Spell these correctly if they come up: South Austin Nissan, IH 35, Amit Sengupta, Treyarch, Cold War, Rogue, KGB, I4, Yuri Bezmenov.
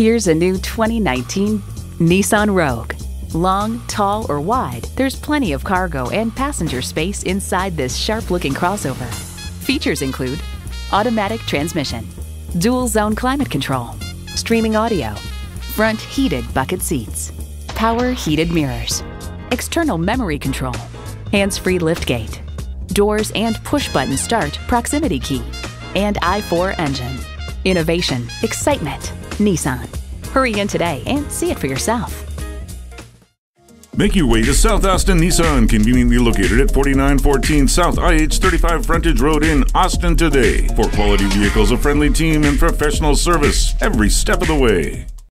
Here's a new 2019 Nissan Rogue. Long, tall, or wide, there's plenty of cargo and passenger space inside this sharp-looking crossover. Features include automatic transmission, dual-zone climate control, streaming audio, front heated bucket seats, power heated mirrors, external memory control, hands-free liftgate, doors and push-button start proximity key, and I4 engine. Innovation, excitement, Nissan. Hurry in today and see it for yourself. Make your way to South Austin Nissan, conveniently located at 4914 South IH 35 Frontage Road in Austin today. For quality vehicles, a friendly team, and professional service every step of the way.